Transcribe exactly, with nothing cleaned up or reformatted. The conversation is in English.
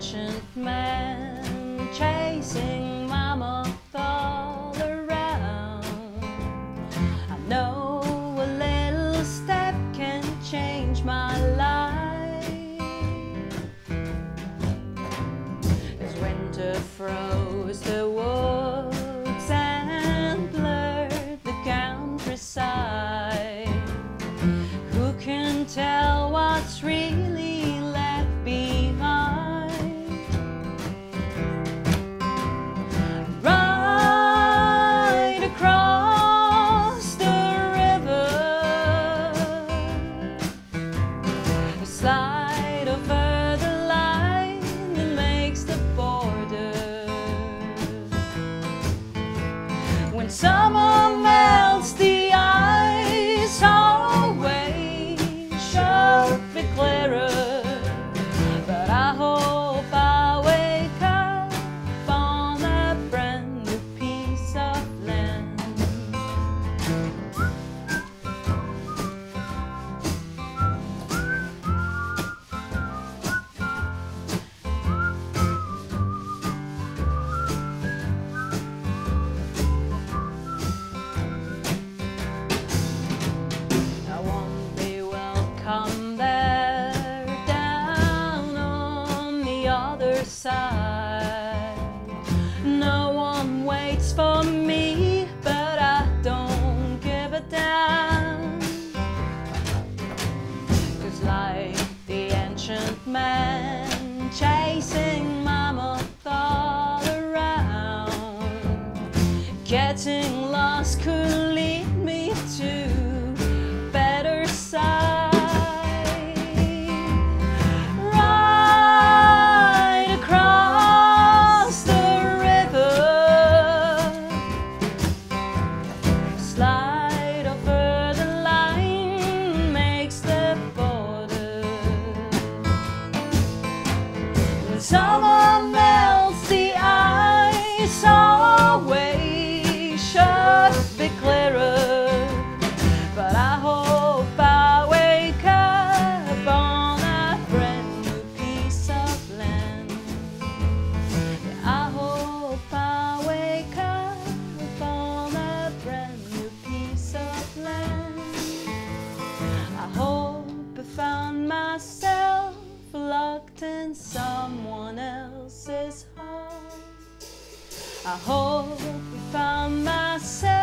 ancient man chasing mammoth all around. I know a little step can change my life. As winter froze the woods and blurred the countryside, who can tell what's really slide over the line that makes the border. When summer melts, the ice always should be clearer. But I hope I wake up on a brand new piece of land. Side. No one waits for me, but I don't give a damn. 'Cause like the ancient man chasing mammoth all around, getting lost could lead me to summer melts, the ice always should be clearer. But I hope I wake up on a brand new piece of land. Yeah, I hope I wake up on a brand new piece of land. I hope I found myself locked in someone else's heart. I hope I found myself